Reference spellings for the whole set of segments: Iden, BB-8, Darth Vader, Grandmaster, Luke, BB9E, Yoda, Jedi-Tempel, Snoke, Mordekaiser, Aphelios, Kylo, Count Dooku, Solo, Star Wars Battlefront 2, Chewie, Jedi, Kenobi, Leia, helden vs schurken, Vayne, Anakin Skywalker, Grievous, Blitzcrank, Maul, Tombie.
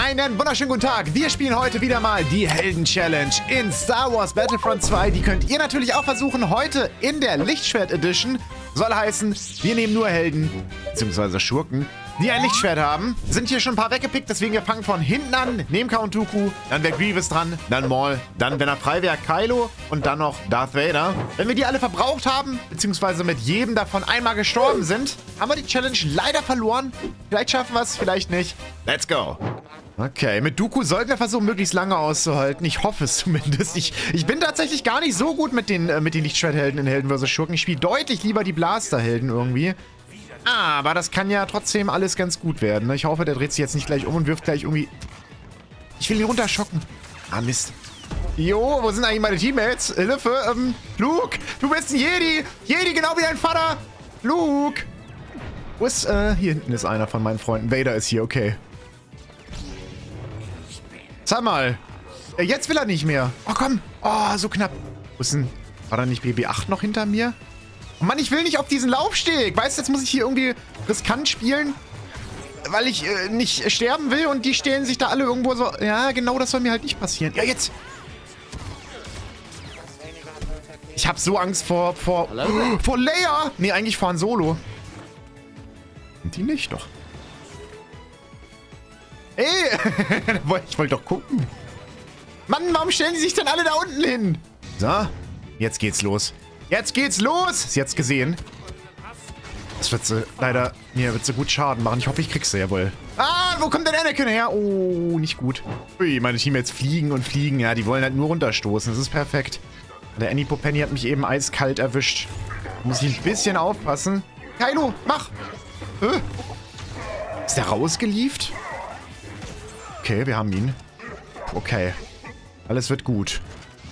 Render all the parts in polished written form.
Einen wunderschönen guten Tag. Wir spielen heute wieder mal die Helden-Challenge in Star Wars Battlefront 2. Die könnt ihr natürlich auch versuchen. Heute in der Lichtschwert-Edition soll heißen, wir nehmen nur Helden, beziehungsweise Schurken, die ein Lichtschwert haben. Sind hier schon ein paar weggepickt, deswegen wir fangen von hinten an. Nehmen Count Dooku, dann wäre Grievous dran, dann Maul, dann, wenn er frei wäre, Kylo und dann noch Darth Vader. Wenn wir die alle verbraucht haben, beziehungsweise mit jedem davon einmal gestorben sind, haben wir die Challenge leider verloren. Vielleicht schaffen wir es, vielleicht nicht. Let's go! Okay, mit Dooku sollten wir versuchen, möglichst lange auszuhalten. Ich hoffe es zumindest. Ich bin tatsächlich gar nicht so gut mit den Lichtschwerthelden in Helden vs. Schurken. Ich spiele deutlich lieber die Blasterhelden irgendwie. Aber das kann ja trotzdem alles ganz gut werden. Ne? Ich hoffe, der dreht sich jetzt nicht gleich um und wirft gleich irgendwie... Ich will ihn runterschocken. Ah, Mist. Jo, wo sind eigentlich meine Teammates? Hilfe, Luke, du bist ein Jedi. Jedi, genau wie dein Vater. Luke. Wo ist, hier hinten ist einer von meinen Freunden. Vader ist hier, okay. Sag mal. Jetzt will er nicht mehr. Oh, komm. Oh, so knapp. Wo ist denn... War da nicht BB-8 noch hinter mir? Oh Mann, ich will nicht auf diesen Laufsteg. Weißt du, jetzt muss ich hier irgendwie riskant spielen, weil ich nicht sterben will. Und die stellen sich da alle irgendwo so... Ja, genau, das soll mir halt nicht passieren. Ja, jetzt. Ich habe so Angst vor Leia. Nee, eigentlich vor ein Solo. Und die nicht, doch. Ey, ich wollte doch gucken. Mann, warum stellen die sich denn alle da unten hin? So, jetzt geht's los. Jetzt geht's los! Ist jetzt gesehen. Das wird sie leider... Mir wird sie gut Schaden machen. Ich hoffe, ich krieg's sie, jawohl. Ah, wo kommt denn Anakin her? Oh, nicht gut. Ui, meine Teammates fliegen und fliegen. Ja, die wollen halt nur runterstoßen. Das ist perfekt. Der Annie Popenny hat mich eben eiskalt erwischt. Da muss ich ein bisschen aufpassen. Kylo, mach! Ist der rausgelieft? Okay, wir haben ihn. Okay. Alles wird gut.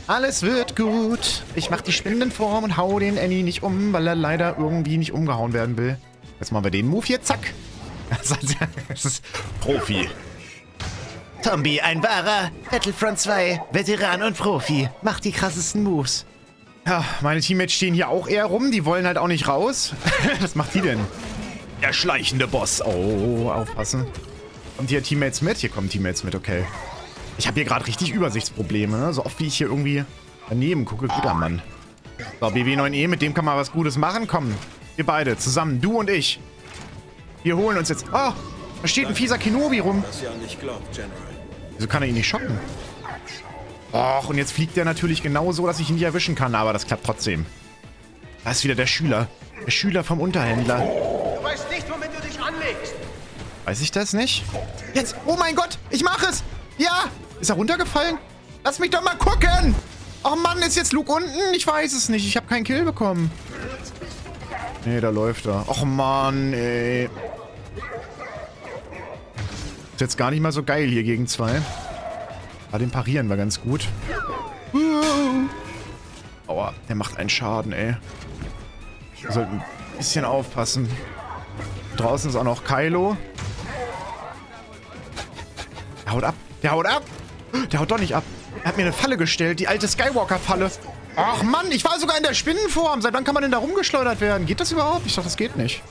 Alles wird gut. Ich mach die Spendenform und hau den Annie nicht um, weil er leider irgendwie nicht umgehauen werden will. Jetzt machen wir den Move hier. Zack. Das ist Profi. Tombi, ein wahrer Battlefront 2. Veteran und Profi. Macht die krassesten Moves. Ja, meine Teammates stehen hier auch eher rum. Die wollen halt auch nicht raus. Was macht die denn? Der schleichende Boss. Oh, aufpassen. Kommt hier Teammates mit? Hier kommen Teammates mit, okay. Ich habe hier gerade richtig Übersichtsprobleme, ne? So oft wie ich hier irgendwie daneben gucke. Guter Mann. So, BB9E, mit dem kann man was Gutes machen. Komm, wir beide zusammen, du und ich. Wir holen uns jetzt... Oh, da steht ein fieser Kenobi rum. Wieso kann er ihn nicht schocken? Och, und jetzt fliegt der natürlich genau so, dass ich ihn nicht erwischen kann. Aber das klappt trotzdem. Da ist wieder der Schüler. Der Schüler vom Unterhändler. Du weißt nicht, womit du dich anlegst. Weiß ich das nicht? Jetzt! Oh mein Gott! Ich mache es! Ja! Ist er runtergefallen? Lass mich doch mal gucken! Oh Mann, ist jetzt Luke unten? Ich weiß es nicht. Ich habe keinen Kill bekommen. Nee, da läuft er. Och Mann, ey. Ist jetzt gar nicht mal so geil hier gegen zwei. Ah, den parieren wir ganz gut. Aua, der macht einen Schaden, ey. Wir sollten ein bisschen aufpassen. Draußen ist auch noch Kylo. Der haut ab. Der haut ab. Der haut doch nicht ab. Er hat mir eine Falle gestellt. Die alte Skywalker-Falle. Ach Mann, ich war sogar in der Spinnenform. Seit wann kann man denn da rumgeschleudert werden? Geht das überhaupt? Ich dachte, das geht nicht.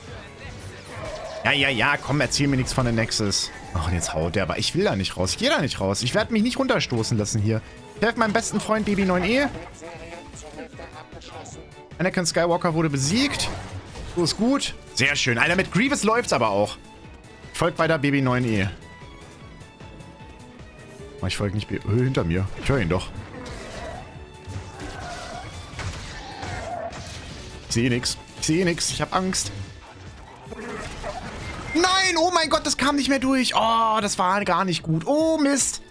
Ja. Komm, erzähl mir nichts von der Nexus. Ach, und jetzt haut der. Aber ich will da nicht raus. Ich gehe da nicht raus. Ich werde mich nicht runterstoßen lassen hier. Ich helfe meinem besten Freund BB9E. Anakin Skywalker wurde besiegt. So ist gut. Sehr schön. Einer mit Grievous läuft's aber auch. Ich folge weiter BB9E. Ich folge nicht. Hinter mir. Ich höre ihn doch. Ich sehe nichts. Ich sehe nichts. Ich habe Angst. Nein! Oh mein Gott, das kam nicht mehr durch. Oh, das war gar nicht gut. Oh, Mist.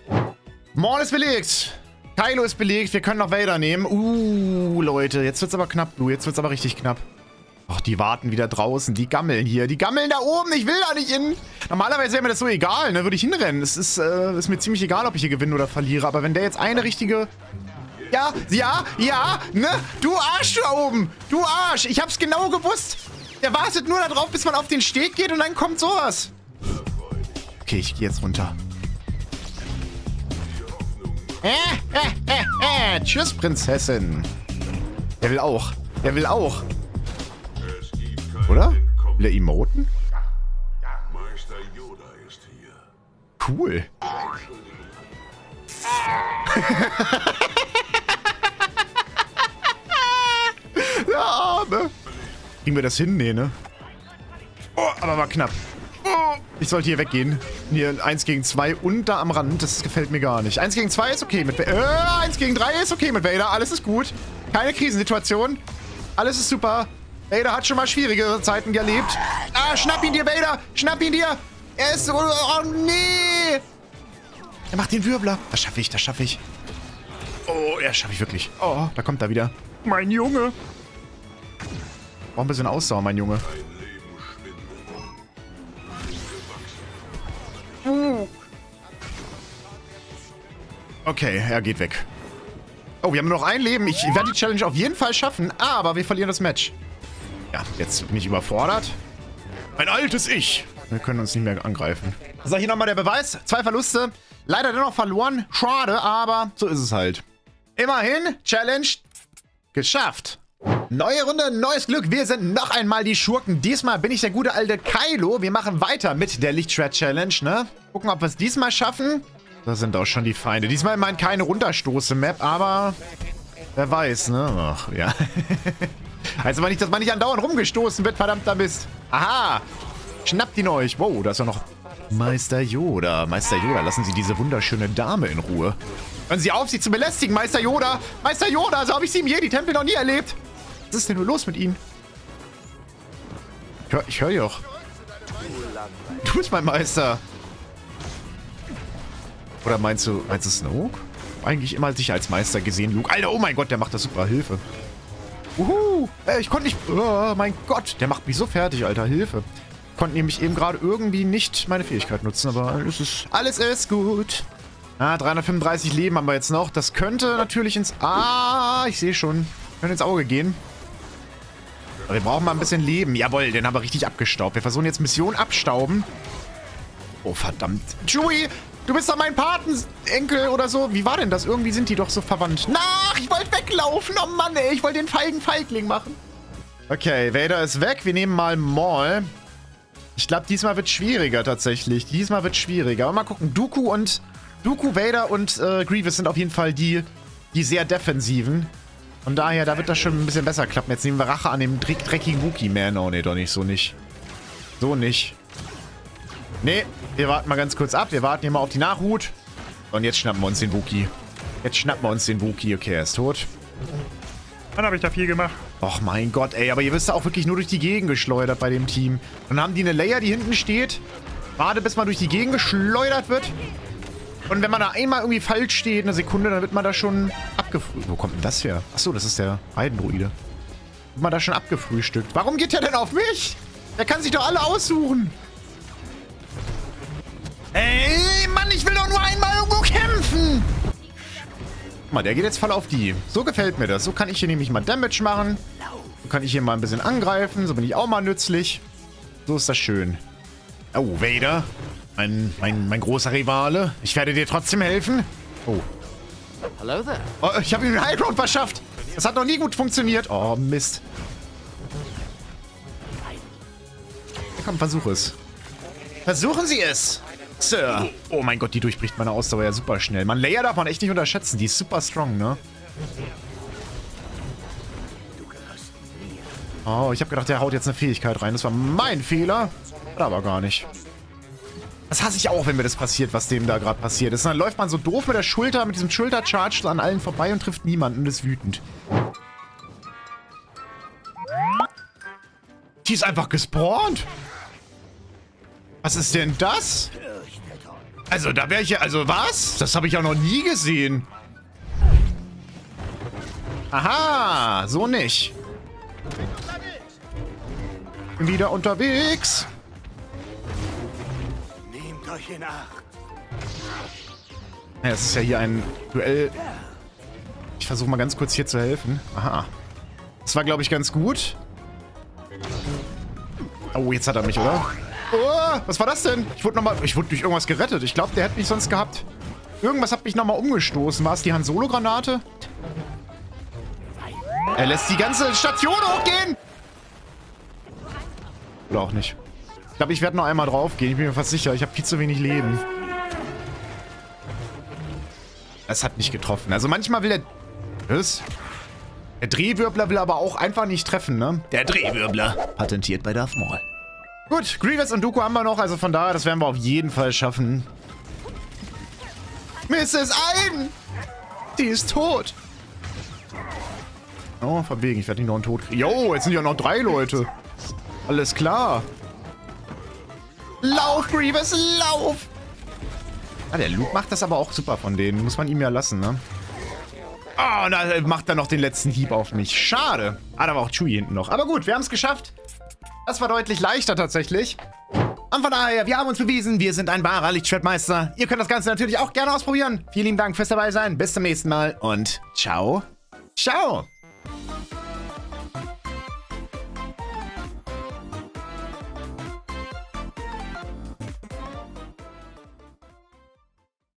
Maul ist belegt. Kylo ist belegt. Wir können noch Vader nehmen. Leute. Jetzt wird's aber knapp, du. Jetzt wird's aber richtig knapp. Ach, die warten wieder draußen. Die gammeln hier. Die gammeln da oben. Ich will da nicht hin. Normalerweise wäre mir das so egal, ne? Würde ich hinrennen. Es ist mir ziemlich egal, ob ich hier gewinne oder verliere. Aber wenn der jetzt eine richtige... Ja, ne? Du Arsch da oben. Du Arsch. Ich hab's genau gewusst. Der wartet nur darauf, bis man auf den Steg geht und dann kommt sowas. Okay, ich gehe jetzt runter. Tschüss, Prinzessin. Der will auch. Der will auch. Oder? Will er emoten? Meister Yoda ist hier. Cool. Der Arme. Kriegen wir das hin? Nee, ne? Oh, aber war knapp. Oh, ich sollte hier weggehen. Hier 1 gegen 2 und da am Rand. Das gefällt mir gar nicht. 1 gegen 2 ist okay mit Vader. 1 gegen 3 ist okay mit Vader. Alles ist gut. Keine Krisensituation. Alles ist super. Vader hat schon mal schwierigere Zeiten erlebt. Ah, schnapp ihn dir, Vader! Schnapp ihn dir! Er ist... Oh, nee! Er macht den Wirbler. Das schaffe ich, das schaffe ich. Oh, ja, das schaffe ich wirklich. Oh, da kommt er wieder. Mein Junge! Brauch ein bisschen Ausdauer, mein Junge. Okay, er geht weg. Oh, wir haben nur noch ein Leben. Ich werde die Challenge auf jeden Fall schaffen, aber wir verlieren das Match. Ja, jetzt bin ich überfordert. Ein altes Ich. Wir können uns nicht mehr angreifen. So, hier nochmal der Beweis. 2 Verluste. Leider dennoch verloren. Schade, aber so ist es halt. Immerhin, Challenge geschafft. Neue Runde, neues Glück. Wir sind noch einmal die Schurken. Diesmal bin ich der gute alte Kylo. Wir machen weiter mit der Lichtschwert-Challenge, ne? Gucken, ob wir es diesmal schaffen. Da sind auch schon die Feinde. Diesmal meint keine Runterstoße-Map, aber wer weiß, ne? Ach, ja. Also, nicht, dass man nicht andauernd rumgestoßen wird, verdammter Mist. Aha! Schnappt ihn euch. Wow, da ist ja noch Meister Yoda. Meister Yoda, lassen Sie diese wunderschöne Dame in Ruhe. Hören Sie auf, sie zu belästigen, Meister Yoda. Meister Yoda, so habe ich sie im Jedi-Tempel noch nie erlebt. Was ist denn nur los mit ihm? Ich höre doch. Du bist mein Meister. Oder meinst du Snoke? Eigentlich immer dich als Meister gesehen, Luke. Alter, oh mein Gott, der macht das super. Hilfe. Uhu, ich konnte nicht... Oh, mein Gott, der macht mich so fertig, Alter. Hilfe. Ich konnte nämlich eben gerade irgendwie nicht meine Fähigkeit nutzen, aber alles ist gut. Ah, 335 Leben haben wir jetzt noch. Das könnte natürlich ins... Ah, ich sehe schon. Könnte ins Auge gehen. Aber wir brauchen mal ein bisschen Leben. Jawohl, den haben wir richtig abgestaubt. Wir versuchen jetzt Mission abstauben. Oh, verdammt. Chewie! Du bist doch mein Patenenkel oder so. Wie war denn das? Irgendwie sind die doch so verwandt. Nach, ich wollte weglaufen. Oh Mann, ey. Ich wollte den feigen Feigling machen. Okay, Vader ist weg. Wir nehmen mal Maul. Ich glaube, diesmal wird es schwieriger tatsächlich. Diesmal wird es schwieriger. Mal gucken. Dooku, Vader und Grievous sind auf jeden Fall die sehr defensiven. Von daher, da wird das schon ein bisschen besser klappen. Jetzt nehmen wir Rache an dem dreckigen Wookie-Man. Oh, nee, doch nicht. So nicht. So nicht. Nee. Wir warten mal ganz kurz ab. Wir warten hier mal auf die Nachhut. Und jetzt schnappen wir uns den Wookie. Jetzt schnappen wir uns den Wookie. Okay, er ist tot. Dann habe ich da viel gemacht. Och mein Gott, ey. Aber ihr wisst ja auch wirklich nur durch die Gegend geschleudert bei dem Team. Dann haben die eine Leia, die hinten steht. Warte, bis man durch die Gegend geschleudert wird. Und wenn man da einmal irgendwie falsch steht, eine Sekunde, dann wird man da schon abgefrühstückt. Wo kommt denn das her? Achso, das ist der Eidendruide. Wird man da schon abgefrühstückt. Warum geht der denn auf mich? Der kann sich doch alle aussuchen. Ey, Mann, ich will doch nur einmal irgendwo kämpfen! Guck mal, der geht jetzt voll auf die. So gefällt mir das. So kann ich hier nämlich mal Damage machen. So kann ich hier mal ein bisschen angreifen. So bin ich auch mal nützlich. So ist das schön. Oh, Vader. Mein großer Rivale. Ich werde dir trotzdem helfen. Oh. Hello there. Oh, ich habe ihm den Highground verschafft. Das hat noch nie gut funktioniert. Oh, Mist. Ja, komm, versuch es. Versuchen Sie es! Sir. Oh mein Gott, die durchbricht meine Ausdauer ja super schnell. Man, Leia darf man echt nicht unterschätzen. Die ist super strong, ne? Oh, ich habe gedacht, der haut jetzt eine Fähigkeit rein. Das war mein Fehler. Aber gar nicht. Das hasse ich auch, wenn mir das passiert, was dem da gerade passiert ist. Und dann läuft man so doof mit der Schulter, mit diesem Schultercharge an allen vorbei und trifft niemanden und ist wütend. Die ist einfach gespawnt. Was ist denn das? Also, da wäre ich ja... Also, was? Das habe ich ja noch nie gesehen. Aha, so nicht. Wieder unterwegs. Nehmt euch in Acht. Ja, es ist ja hier ein Duell. Ich versuche mal ganz kurz hier zu helfen. Aha. Das war, glaube ich, ganz gut. Oh, jetzt hat er mich, oder? Oh, was war das denn? Ich wurde durch irgendwas gerettet. Ich glaube, der hätte mich sonst gehabt. Irgendwas hat mich nochmal umgestoßen. War es die Han Solo-Granate? Er lässt die ganze Station hochgehen! Oder auch nicht. Ich glaube, ich werde noch einmal draufgehen. Ich bin mir fast sicher. Ich habe viel zu wenig Leben. Das hat nicht getroffen. Also manchmal will der... Was? Der Drehwirbler will aber auch einfach nicht treffen, ne? Der Drehwirbler. Patentiert bei Darth Maul. Gut, Grievous und Dooku haben wir noch. Also von daher, das werden wir auf jeden Fall schaffen. Mrs. Iden! Die ist tot. Oh, verwegen. Ich werde nicht noch einen Tod kriegen. Jo, jetzt sind ja noch 3 Leute. Alles klar. Lauf, Grievous, lauf! Ah, der Luke macht das aber auch super von denen. Muss man ihm ja lassen, ne? Ah, oh, da macht er noch den letzten Hieb auf mich. Schade. Ah, da war auch Chewie hinten noch. Aber gut, wir haben es geschafft. Das war deutlich leichter tatsächlich. Und von daher, wir haben uns bewiesen, wir sind ein wahrer Lichtschwertmeister. Ihr könnt das Ganze natürlich auch gerne ausprobieren. Vielen lieben Dank fürs dabei sein. Bis zum nächsten Mal und ciao. Ciao.